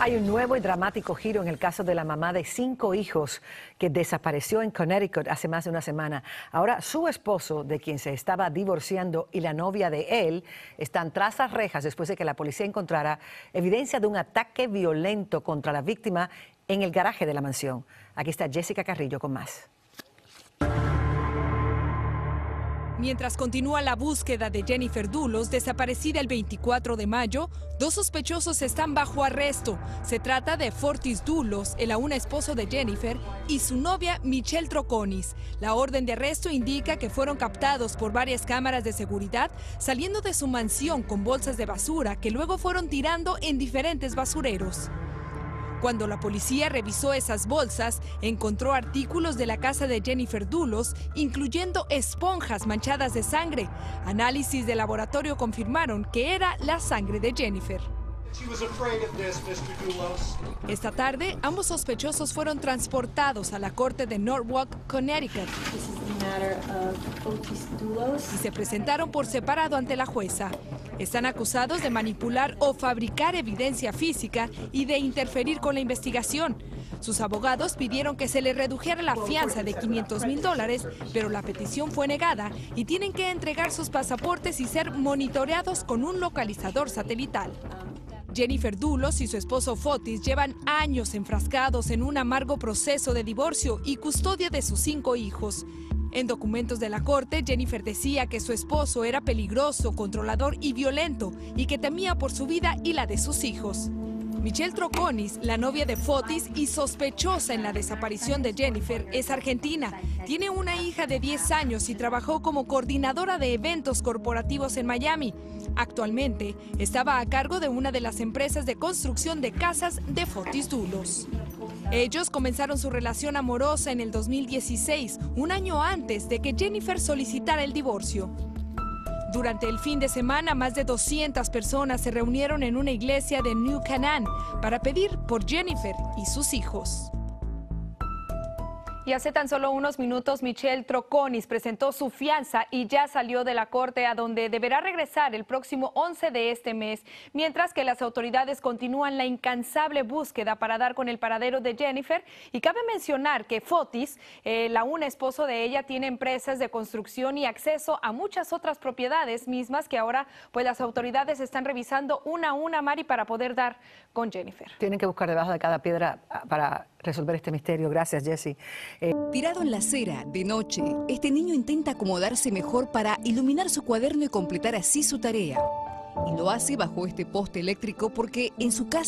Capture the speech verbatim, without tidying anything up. Hay un nuevo y dramático giro en el caso de la mamá de cinco hijos que desapareció en Connecticut hace más de una semana. Ahora su esposo, de quien se estaba divorciando, y la novia de él están tras las rejas después de que la policía encontrara evidencia de un ataque violento contra la víctima en el garaje de la mansión. Aquí está Jessica Carrillo con más. Mientras continúa la búsqueda de Jennifer Dulos, desaparecida el veinticuatro de mayo, dos sospechosos están bajo arresto. Se trata de Fotis Dulos, el aún esposo de Jennifer, y su novia Michelle Troconis. La orden de arresto indica que fueron captados por varias cámaras de seguridad saliendo de su mansión con bolsas de basura que luego fueron tirando en diferentes basureros. Cuando la policía revisó esas bolsas, encontró artículos de la casa de Jennifer Dulos, incluyendo esponjas manchadas de sangre. Análisis de laboratorio confirmaron que era la sangre de Jennifer. Esta tarde, ambos sospechosos fueron transportados a la corte de Norwalk, Connecticut, y se presentaron por separado ante la jueza. Están acusados de manipular o fabricar evidencia física y de interferir con la investigación. Sus abogados pidieron que se les redujera la fianza de quinientos mil dólares, pero la petición fue negada y tienen que entregar sus pasaportes y ser monitoreados con un localizador satelital. Jennifer Dulos y su esposo Fotis llevan años enfrascados en un amargo proceso de divorcio y custodia de sus cinco hijos. En documentos de la corte, Jennifer decía que su esposo era peligroso, controlador y violento, y que temía por su vida y la de sus hijos. Michelle Troconis, la novia de Fotis y sospechosa en la desaparición de Jennifer, es argentina. Tiene una hija de diez años y trabajó como coordinadora de eventos corporativos en Miami. Actualmente estaba a cargo de una de las empresas de construcción de casas de Fotis Dulos. Ellos comenzaron su relación amorosa en el dos mil dieciséis, un año antes de que Jennifer solicitara el divorcio. Durante el fin de semana, más de doscientas personas se reunieron en una iglesia de New Canaan para pedir por Jennifer y sus hijos. Y hace tan solo unos minutos, Michelle Troconis presentó su fianza y ya salió de la corte, a donde deberá regresar el próximo once de este mes, mientras que las autoridades continúan la incansable búsqueda para dar con el paradero de Jennifer. Y cabe mencionar que Fotis, el aún esposo de ella, tiene empresas de construcción y acceso a muchas otras propiedades mismas que ahora pues las autoridades están revisando una a una, Mari, para poder dar con Jennifer. Tienen que buscar debajo de cada piedra para resolver este misterio. Gracias, Jessy. Eh... Tirado en la acera, de noche, este niño intenta acomodarse mejor para iluminar su cuaderno y completar así su tarea. Y lo hace bajo este poste eléctrico porque en su casa